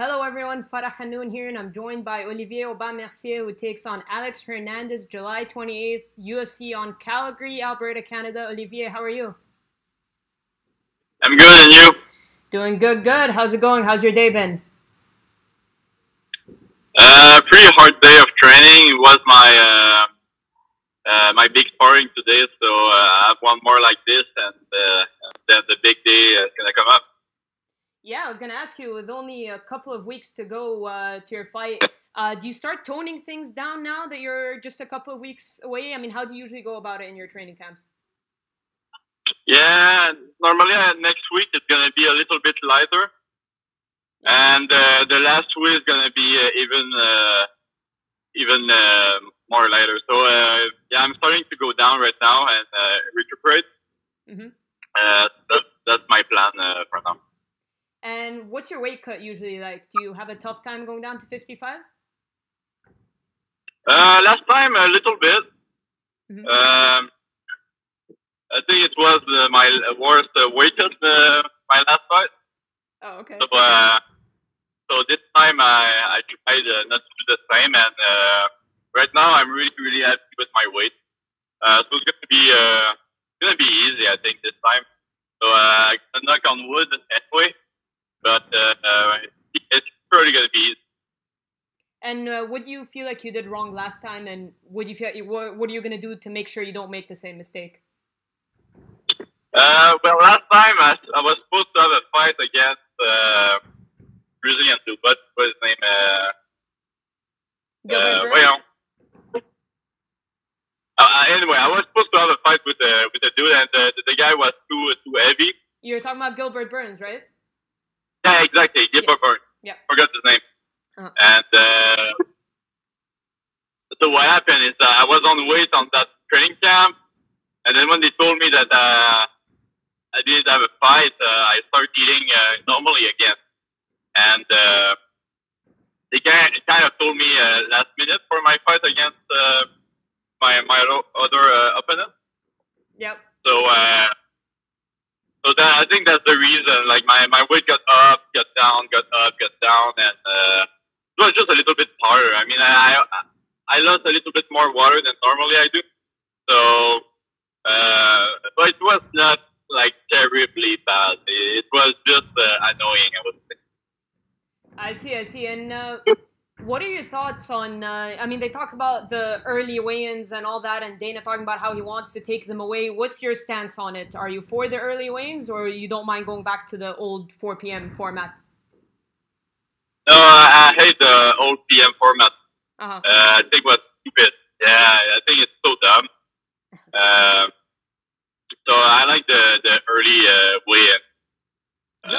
Hello everyone, Farah Hannoun here, and I'm joined by Olivier Aubin-Mercier, who takes on Alex Hernandez July 28th, UFC on Calgary, Alberta, Canada. Olivier, how are you? I'm good, and you? Doing good. How's it going? How's your day been? Pretty hard day of training. It was my my big sparring today, so I have one more like this, and then the big day is gonna come up. Yeah, I was going to ask you, with only a couple of weeks to go to your fight, do you start toning things down now that you're just a couple of weeks away? I mean, how do you usually go about it in your training camps? Yeah, normally next week it's going to be a little bit lighter. And the last week is going to be even more lighter. So, yeah, I'm starting to go down right now and recuperate. Mm-hmm. That's my plan for now. And what's your weight cut usually like? Do you have a tough time going down to 55? Last time, a little bit. Mm-hmm. I think it was my worst weight cut my last fight. Oh, okay. So, so this time I tried not to do the same. And right now, I'm really happy with my weight. So it's gonna be easy, I think, this time. So I'm gonna knock on wood anyway. But it's probably going to be easy. And what do you feel like you did wrong last time? And what are you going to do to make sure you don't make the same mistake? Well, last time I was supposed to have a fight against Brazilian too, but what's his name? Gilbert Burns? Anyway, I was supposed to have a fight with a dude, and the guy was too heavy. You're talking about Gilbert Burns, right? Yeah, exactly. Gilbert Burns. Yeah. Forgot his name. Uh-huh. And so what happened is I was on weight on that training camp, and then when they told me that I didn't have a fight, I started eating normally again. And they kind of told me last minute for my fight against my other opponent. Yep. So. So that, I think that's the reason, like, my weight got up, got down, got up, got down, and it was just a little bit harder. I mean, I lost a little bit more water than normally I do, so, but it was not, like, terribly bad. It was just annoying, I would say. I see, and what are your thoughts on, I mean, they talk about the early weigh-ins and all that, and Dana talking about how he wants to take them away. What's your stance on it? Are you for the early weigh-ins, or you don't mind going back to the old 4 p.m. format? No, I hate the old p.m. format. Uh-huh. I think it was stupid. Yeah, I think it's so dumb. So I like the early weigh-in.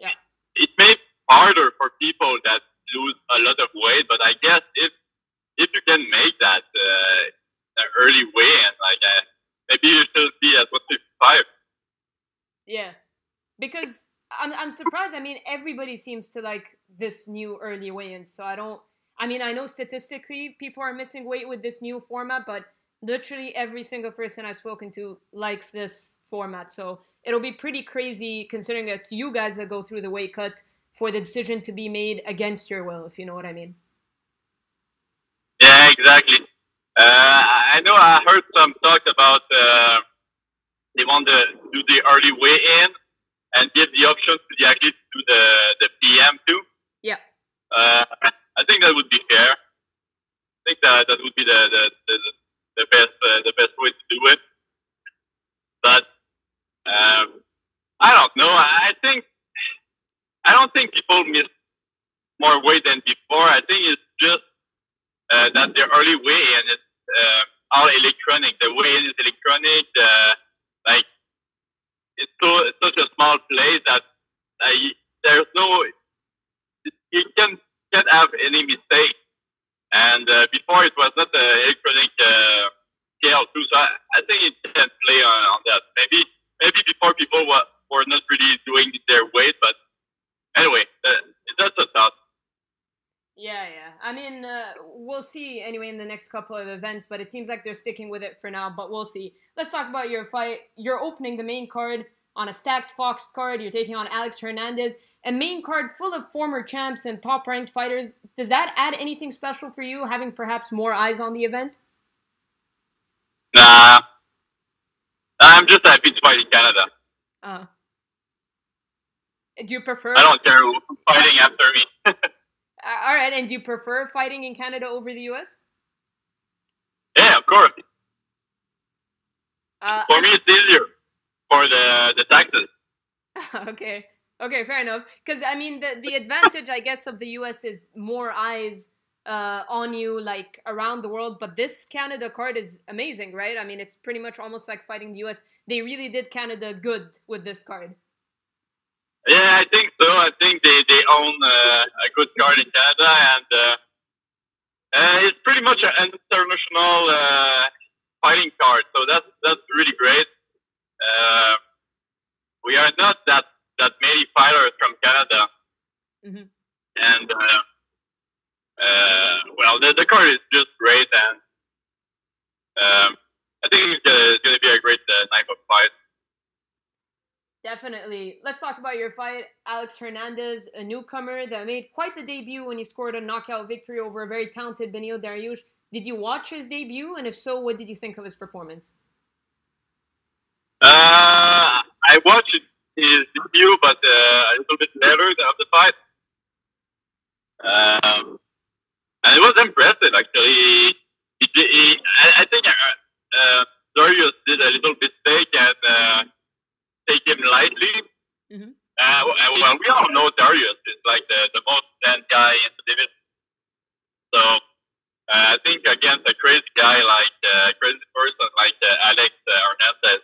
Yeah. It may be harder for people that lose a lot of weight, but I guess if you can make that early weigh-in, like maybe you should be at 155. Yeah, because I'm surprised. I mean, everybody seems to like this new early weigh-in, so I don't. I mean, I know statistically people are missing weight with this new format, but literally every single person I've spoken to likes this format. So it'll be pretty crazy considering it's you guys that go through the weight cut for the decision to be made against your will, if you know what I mean. Yeah, exactly. I know I heard some talk about they want to do the early weigh-in and give the options to the athletes to do the PM too. Yeah. I think that would be fair. I think that would be the best way to do it. But I don't know. I don't think people miss more weight than before. I think it's just that the early weigh-in is all electronic. The weigh-in is electronic. Like it's such a small place that there's no you can't have any mistake. And before it was not an electronic scale too. So I think it can play on that. Maybe before people were not really doing their weight, but anyway, that's a thought. Yeah. I mean, we'll see anyway in the next couple of events, but it seems like they're sticking with it for now, but we'll see. Let's talk about your fight. You're opening the main card On a stacked Fox card, you're taking on Alex Hernandez, a main card full of former champs and top-ranked fighters. Does that add anything special for you, having perhaps more eyes on the event? Nah. I'm just happy to fight in Canada. Do you prefer... I don't care who's fighting after me. All right, and do you prefer fighting in Canada over the U.S.? Yeah, of course. For me, it's easier for the taxes. Okay. Okay, fair enough. Because, I mean, the advantage, I guess, of the U.S. is more eyes on you, like, around the world. But this Canada card is amazing, right? I mean, it's pretty much almost like fighting the U.S. They really did Canada good with this card. Yeah, I think so. I think they own a good card in Canada. And it's pretty much an international fighting card. So that's really great. We are not that many fighters from Canada. Mm-hmm. And, well, the card is just great, and I think it's going to be a great night of fight. Definitely. Let's talk about your fight. Alex Hernandez, a newcomer that made quite the debut when he scored a knockout victory over a very talented Beneil Dariush. Did you watch his debut? And if so, what did you think of his performance? I watched his debut, but a little bit later of the fight. And it was impressive, actually. I think Dariush did a little bit fake and take him lightly. Mm-hmm. Well, we all know Dariush is like the most banned guy in the division. So I think against a crazy guy like a crazy person like Alex Hernandez,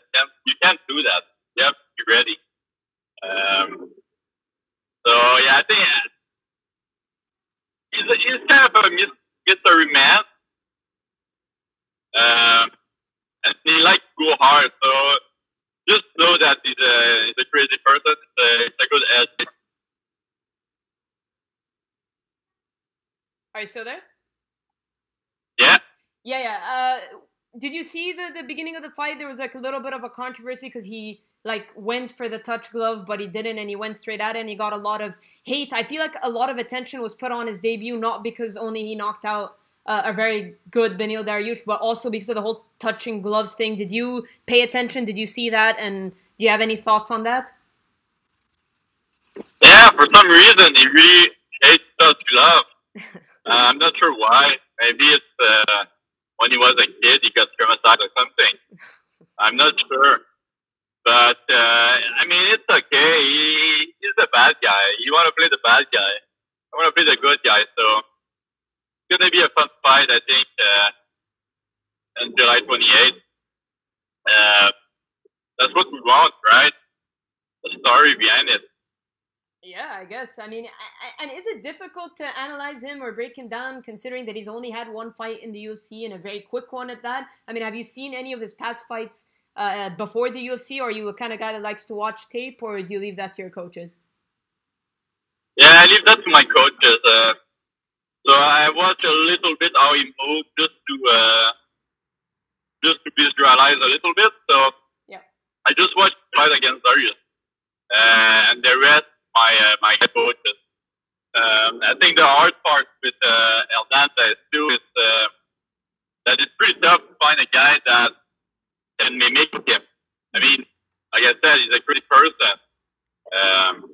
you can't do that. You have to be ready. So yeah, I think he's kind of a mystery man, and he likes to go hard. So just know that he's a crazy person. It's a good edge. Are you still there? Yeah. Yeah, yeah. Did you see the beginning of the fight? There was like a little bit of a controversy because he like went for the touch glove, but he didn't, and he went straight at it, and he got a lot of hate. I feel like a lot of attention was put on his debut, not because only he knocked out a very good Beneil Dariush, but also because of the whole touching gloves thing. Did you pay attention? Did you see that? And do you have any thoughts on that? Yeah, for some reason, he really hates touch gloves. I'm not sure why. Maybe it's... when he was a kid, he got traumatized or something. I'm not sure. But, I mean, it's okay. He's a bad guy. You want to play the bad guy. I want to play the good guy. So, it's going to be a fun fight, I think, on July 28th. That's what we want, right? The story behind it. Yeah, I guess. I mean, and is it difficult to analyze him or break him down, considering that he's only had one fight in the UFC and a very quick one at that? I mean, have you seen any of his past fights before the UFC, or are you a kind of guy that likes to watch tape, or do you leave that to your coaches? Yeah, I leave that to my coaches. So I watch a little bit how he moved, just to visualize a little bit. So yeah, I just watched the fight against Dariush, and the rest. My head coaches. I think the hard part with Hernandez too is that it's pretty tough to find a guy that can mimic him. I mean, like I said, he's a pretty person.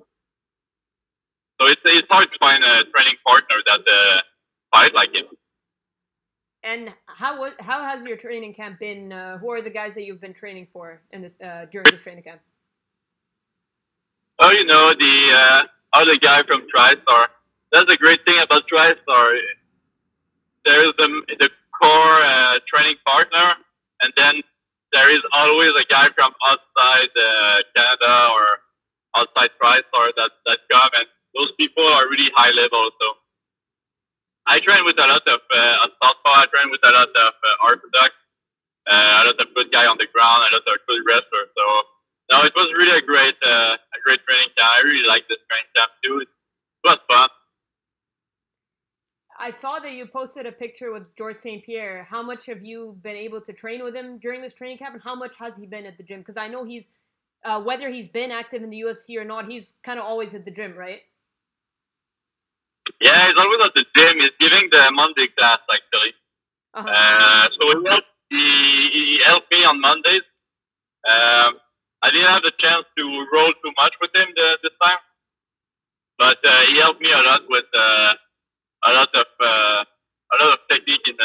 So it's hard to find a training partner that fight like him. And how has your training camp been? Who are the guys that you've been training for in this during this training camp? Oh, you know, the other guy from Tristar. That's a great thing about Tristar. There is the core training partner, and then there is always a guy from outside Canada or outside Tristar that come, and those people are really high level. So I train with a lot of southpaw. I train with a lot of orthodox, a lot of good guy on the ground, a lot of good wrestler. So. No, it was really a great training camp. I really liked this training camp too. It was fun. I saw that you posted a picture with George St-Pierre. How much have you been able to train with him during this training camp, and how much has he been at the gym? Because I know he's whether he's been active in the UFC or not, he's kind of always at the gym, right? Yeah, he's always at the gym. He's giving the Monday class, actually. Uh-huh. So he helped me on Mondays. I didn't have the chance to roll too much with him this time, but he helped me a lot with a lot of technique in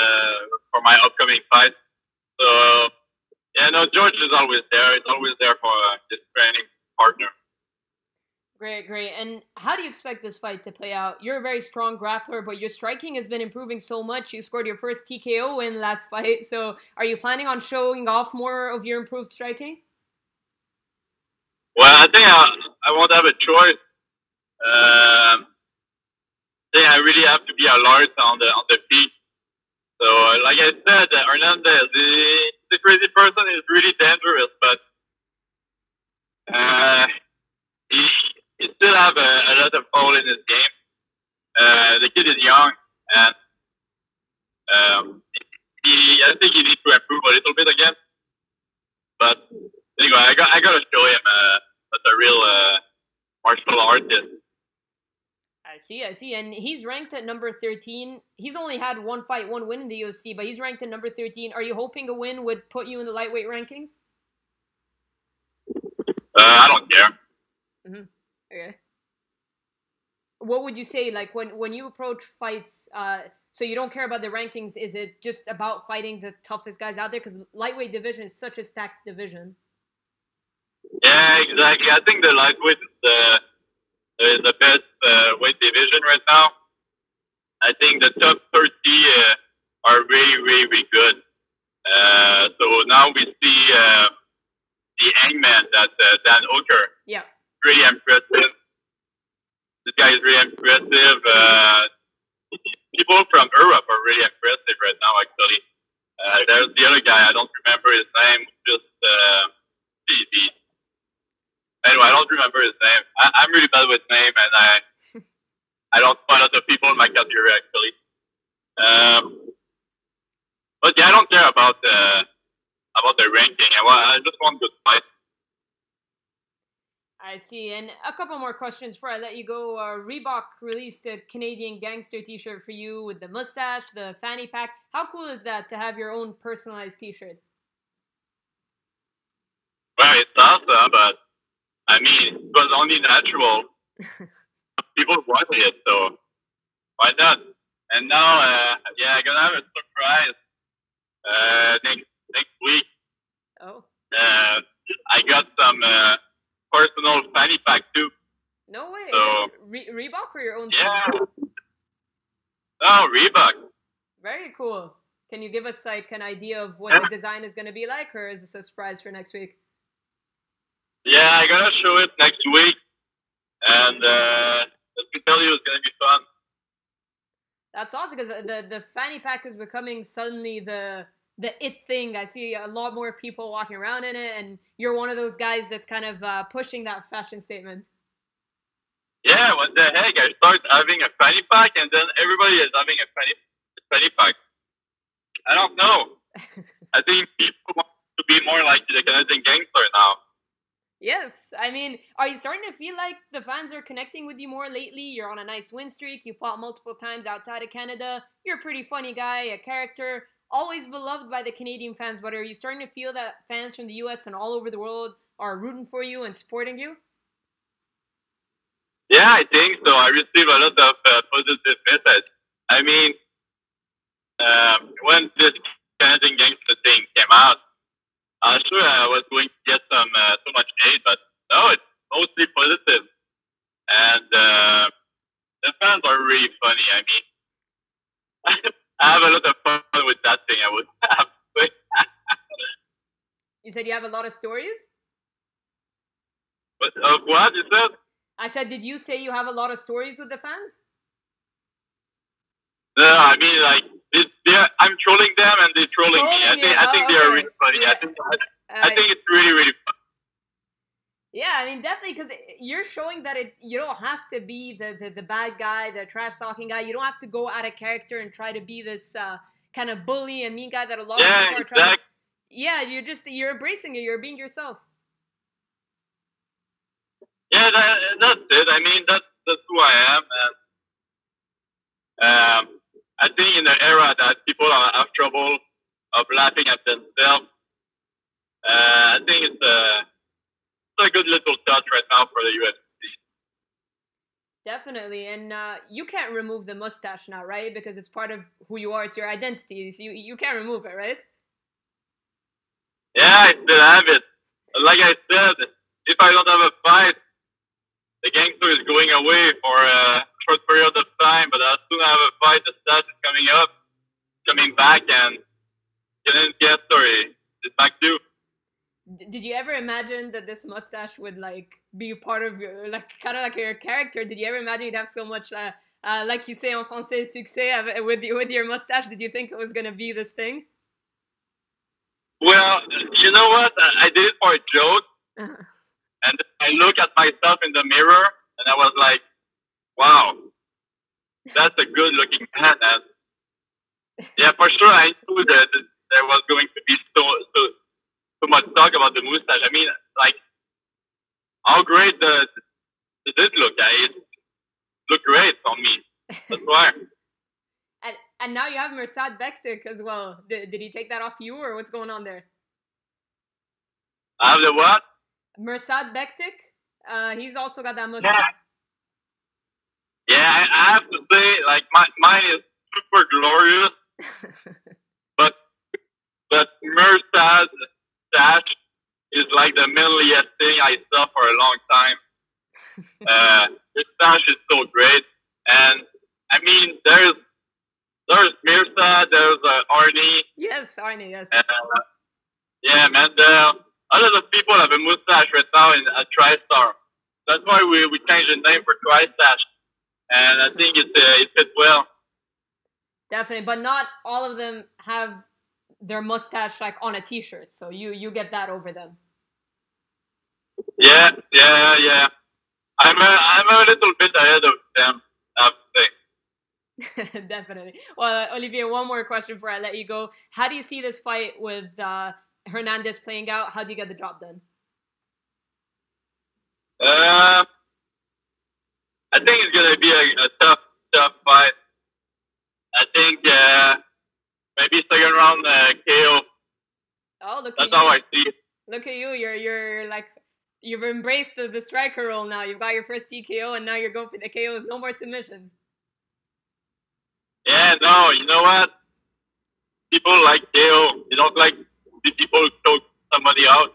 for my upcoming fight. So yeah, no, George is always there. He's always there for his training partner. Great, great. And how do you expect this fight to play out? You're a very strong grappler, but your striking has been improving so much. You scored your first TKO in last fight. So are you planning on showing off more of your improved striking? Well, I think I won't have a choice. I think I really have to be alert on the feet. So, like I said, Hernandez, the crazy person is really dangerous, but he still have a lot of hole in his game. The kid is young, and I think he needs to improve a little bit again. But anyway, I got to show him that's a real martial artist. I see. And he's ranked at number 13. He's only had one fight, one win in the UFC, but he's ranked at number 13. Are you hoping a win would put you in the lightweight rankings? I don't care. Mm-hmm. Okay. What would you say, like, when you approach fights, so you don't care about the rankings, is it just about fighting the toughest guys out there? Because lightweight division is such a stacked division. Yeah, exactly. I think the lightweight is the best weight division right now. I think the top 30 are really, really, really good. So now we see the hangman, that's Dan Hooker. Yeah. Really impressive. This guy is really impressive. People from Europe are really impressive right now, actually. There's the other guy, I don't remember his name. Anyway, I don't remember his name. I'm really bad with name, and I don't find other people in my category, actually. But yeah, I don't care about the ranking. I just want good fights. I see. And a couple more questions before I let you go. Reebok released a Canadian gangster t-shirt for you with the mustache, the fanny pack. How cool is that to have your own personalized t-shirt? Well, it's awesome, but I mean, it was only natural. People wanted it, so why not? And now, I'm going to have a surprise next week. Oh. I got some... personal fanny pack too. No way. So, Reebok or your own? Yeah. Oh, Reebok. Very cool. Can you give us like an idea of what the design is going to be like, or is this a surprise for next week? Yeah, I'm gonna show it next week, and let me tell you, it's gonna be fun. That's awesome because the fanny pack is becoming suddenly the it thing. I see a lot more people walking around in it, and you're one of those guys that's kind of pushing that fashion statement. Yeah, what the heck? I start having a fanny pack, and then everybody is having a fanny pack. I don't know. I think people want to be more like the Canadian gangster now. Yes. I mean, are you starting to feel like the fans are connecting with you more lately? You're on a nice win streak. You fought multiple times outside of Canada. You're a pretty funny guy, a character. Always beloved by the Canadian fans, but are you starting to feel that fans from the U.S. and all over the world are rooting for you and supporting you? Yeah, I think so. I receive a lot of positive messages. I mean, when this Canadian gangster thing came out, I'm sure I was going to get some so much hate, but no, it's mostly positive. And the fans are really funny. I mean, I have a lot of fun with that thing. I would have. You said you have a lot of stories? But, what you said? I said, did you say you have a lot of stories with the fans? No, I mean, like, I'm trolling them and they're trolling me. I think they are really funny. Yeah. I think it's really, really fun. Yeah, I mean, definitely, because you're showing that you don't have to be the bad guy, the trash-talking guy. You don't have to go out of character and try to be this kind of bully and mean guy that a lot of people are trying to... Yeah, you're embracing it. You're being yourself. Yeah, that's it. I mean, that's who I am. And I think in an era that people have trouble of laughing at themselves, I think it's a good little touch right now for the UFC. Definitely, and you can't remove the mustache now, right? Because it's part of who you are. It's your identity. So you can't remove it, right? Yeah, I still have it. Like I said, if I don't have a fight, the gangster is going away for a short period of time. But as soon as I have a fight, the stash is coming back, and it's back too. Did you ever imagine that this mustache would be part of your, kind of your character? Did you ever imagine you'd have so much, like you say in French, success with your mustache? Did you think it was gonna be this thing? Well, you know what? I did it for a joke, and I looked at myself in the mirror, and I was like, "Wow, that's a good-looking man." And yeah, for sure, I knew that there was going to be so much talk about the mustache. I mean, how great does it look? It looked great on me. That's why. And now you have Mirsad Bektic as well. Did he take that off you, or what's going on there? I have the what? Mirsad Bektic. He's also got that mustache. Yeah, I have to say, mine is super glorious. but Mirsad Bektic is the manliest thing I saw for a long time. His stash is so great. And, I mean, there's Mirsa, there's Arnie. Yes, Arnie, yes. Yeah, man, a lot of people have a mustache right now at Tristar. That's why we changed the name for Tristash. And I think it fits well. Definitely, but not all of them have their mustache on a t-shirt, so you get that over them. Yeah. I'm a little bit ahead of them, I would say. Definitely. Well, Olivier, one more question before I let you go. How do you see this fight with Hernandez playing out? How do you get the job done? I think it's gonna be a tough fight. I think maybe second round KO. Oh, look at you. That's how I see it. Look at you. You're you've embraced the striker role now. You've got your first TKO, and now you're going for the KOs. No more submissions. Yeah, no. You know what? People like KO. They don't like the people who choke somebody out.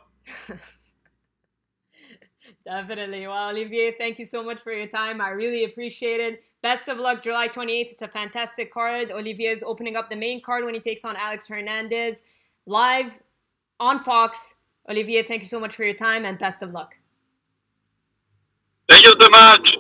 Definitely. Well, Olivier, thank you so much for your time. I really appreciate it. Best of luck, July 28th. It's a fantastic card. Olivier is opening up the main card when he takes on Alex Hernandez live on Fox. Olivier, thank you so much for your time and best of luck. Thank you so much.